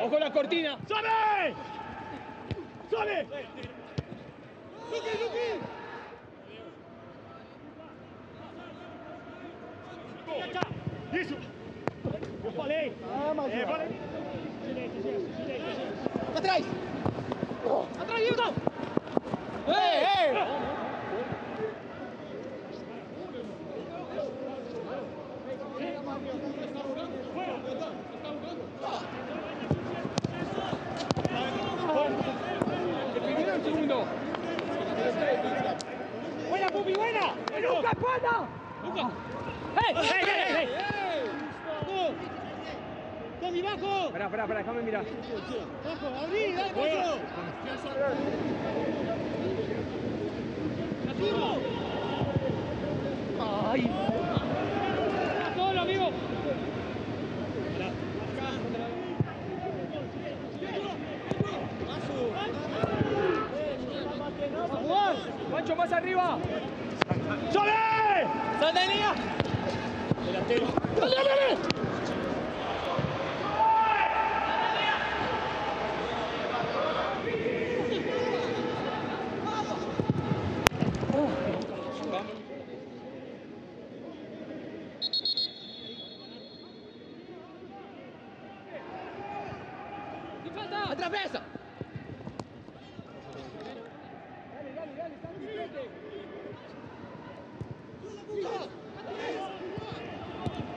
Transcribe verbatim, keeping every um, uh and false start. Ojo la cortina. ¡Sale! ¡Sale! ¡Luki, Luki! Isso! Eu falei! Ah, mas é, falei! Direito, Gerson, direito, Gerson! Atrás! Atrás, Hilton! Ei, ei! Primeiro segundo! Buena, Bubi, buena! Luca, buena! Luca! Hey, hey, hey, hey! ¡Tommy, bajo! Espera, espera, espera, déjame mirar. ¡Bajo, abrí, dale, bajo! ¡Nativo! ¡Ay! ¡A solo, amigo! ¡A jugar! ¡Pancho, más arriba! ¡Sole! ¡Santanía! ¡Delantero! ¡Dale, dale! Attraversa! Dale, dale, dale, stai dietro! Sulla buca! Attraversa!